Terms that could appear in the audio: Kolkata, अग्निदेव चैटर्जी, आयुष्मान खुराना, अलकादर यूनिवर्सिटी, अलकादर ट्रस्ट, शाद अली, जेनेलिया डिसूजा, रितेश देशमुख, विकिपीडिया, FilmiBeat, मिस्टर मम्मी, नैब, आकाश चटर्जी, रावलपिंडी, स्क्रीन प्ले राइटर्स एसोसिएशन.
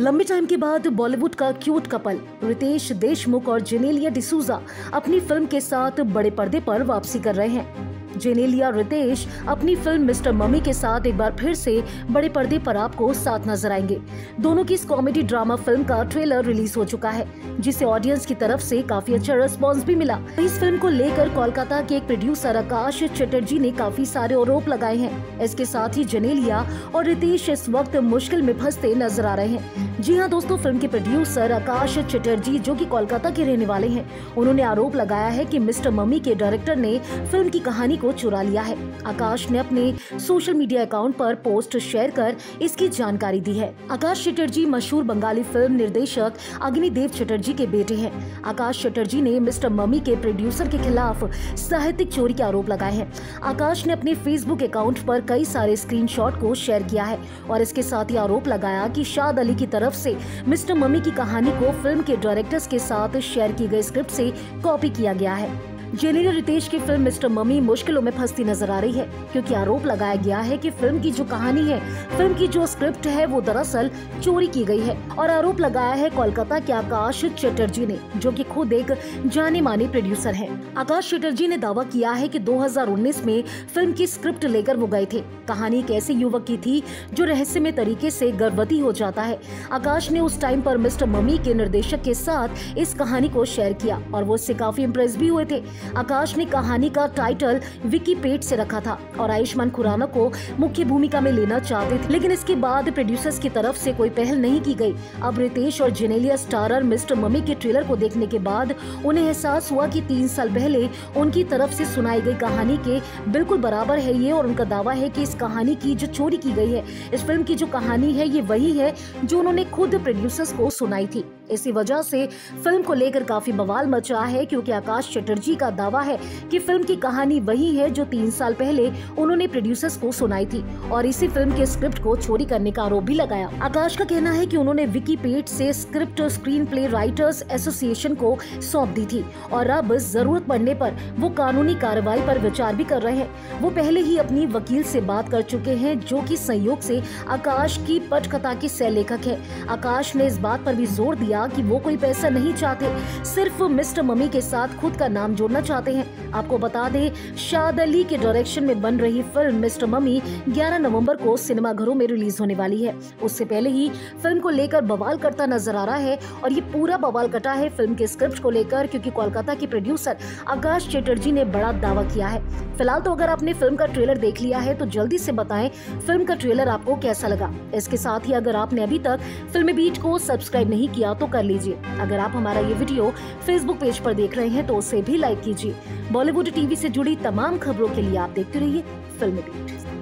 लंबे टाइम के बाद बॉलीवुड का क्यूट कपल रितेश देशमुख और जेनेलिया डिसूजा अपनी फिल्म के साथ बड़े पर्दे पर वापसी कर रहे हैं। जेनेलिया रितेश अपनी फिल्म मिस्टर मम्मी के साथ एक बार फिर से बड़े पर्दे पर आपको साथ नजर आएंगे। दोनों की इस कॉमेडी ड्रामा फिल्म का ट्रेलर रिलीज हो चुका है, जिसे ऑडियंस की तरफ से काफी अच्छा रिस्पॉन्स भी मिला। इस फिल्म को लेकर कोलकाता के एक प्रोड्यूसर आकाश चटर्जी ने काफी सारे आरोप लगाए हैं। इसके साथ ही जेनेलिया और रितेश इस वक्त मुश्किल में फंसते नजर आ रहे हैं। जी हां दोस्तों, फिल्म के प्रोड्यूसर आकाश चटर्जी जो कि कोलकाता के रहने वाले हैं, उन्होंने आरोप लगाया है कि मिस्टर मम्मी के डायरेक्टर ने फिल्म की कहानी को चुरा लिया है। आकाश ने अपने सोशल मीडिया अकाउंट पर पोस्ट शेयर कर इसकी जानकारी दी है। आकाश चटर्जी मशहूर बंगाली फिल्म निर्देशक अग्निदेव चैटर्जी के बेटे हैं। आकाश चटर्जी ने मिस्टर मम्मी के प्रोड्यूसर के खिलाफ साहित्यिक चोरी के आरोप लगाए हैं। आकाश ने अपने फेसबुक अकाउंट पर कई सारे स्क्रीनशॉट को शेयर किया है और इसके साथ ही आरोप लगाया कि शाद अली की तरफ से मिस्टर मम्मी की कहानी को फिल्म के डायरेक्टर्स के साथ शेयर की गई स्क्रिप्ट से कॉपी किया गया है। जेनेलिया रितेश की फिल्म मिस्टर मम्मी मुश्किलों में फंसती नजर आ रही है, क्योंकि आरोप लगाया गया है कि फिल्म की जो कहानी है, फिल्म की जो स्क्रिप्ट है, वो दरअसल चोरी की गई है। और आरोप लगाया है कोलकाता के आकाश चटर्जी ने, जो कि खुद एक जाने माने प्रोड्यूसर हैं। आकाश चटर्जी ने दावा किया है कि 2019 में फिल्म की स्क्रिप्ट लेकर वो गए थे। कहानी एक ऐसे युवक की थी जो रहस्यमय तरीके से गर्भवती हो जाता है। आकाश ने उस टाइम पर मिस्टर मम्मी के निर्देशक के साथ इस कहानी को शेयर किया और वो इससे काफी इम्प्रेस भी हुए थे। आकाश ने कहानी का टाइटल विकिपीडिया से रखा था और आयुष्मान खुराना को मुख्य भूमिका में लेना चाहते थे, लेकिन इसके बाद प्रोड्यूसर्स की तरफ से कोई पहल नहीं की गई। अब रितेश और जेनेलिया स्टारर मिस्टर मम्मी के ट्रेलर को देखने के बाद उन्हें एहसास हुआ कि 3 साल पहले उनकी तरफ से सुनाई गई कहानी के बिल्कुल बराबर है ये, और उनका दावा है कि इस कहानी की जो चोरी की गई है, इस फिल्म की जो कहानी है, ये वही है जो उन्होंने खुद प्रोड्यूसर्स को सुनाई थी। इसी वजह से फिल्म को लेकर काफी बवाल मचा है, क्योंकि आकाश चटर्जी का दावा है कि फिल्म की कहानी वही है जो 3 साल पहले उन्होंने प्रोड्यूसर्स को सुनाई थी, और इसी फिल्म के स्क्रिप्ट को चोरी करने का आरोप भी लगाया। आकाश का कहना है कि उन्होंने विकिपीडिया से script स्क्रीन प्ले राइटर्स एसोसिएशन को सौंप दी थी और अब जरूरत पड़ने पर वो कानूनी कार्रवाई पर विचार भी कर रहे हैं। वो पहले ही अपनी वकील से बात कर चुके हैं, जो की संयोग से आकाश की पटकथा के सह लेखक है। आकाश ने इस बात पर भी जोर दिया कि वो कोई पैसा नहीं चाहते, सिर्फ मिस्टर मम्मी के साथ खुद का नाम जोड़ना चाहते हैं। आपको बता दें, शाद अली के डायरेक्शन में बन रही फिल्म मिस्टर मम्मी 11 नवंबर को सिनेमाघरों में रिलीज होने वाली है। उससे पहले ही फिल्म को लेकर बवाल करता नजर आ रहा है, और ये पूरा बवाल कटा है फिल्म के स्क्रिप्ट को लेकर, क्योंकि कोलकाता के प्रोड्यूसर आकाश चटर्जी ने बड़ा दावा किया है। फिलहाल तो अगर आपने फिल्म का ट्रेलर देख लिया है तो जल्दी से बताएं फिल्म का ट्रेलर आपको कैसा लगा। इसके साथ ही अगर आपने अभी तक फिल्मीबीट को सब्सक्राइब नहीं किया तो कर लीजिए। अगर आप हमारा ये वीडियो फेसबुक पेज पर देख रहे हैं तो उसे भी लाइक कीजिए। बॉलीवुड टीवी से जुड़ी तमाम खबरों के लिए आप देखते रहिए फिल्मीबीट।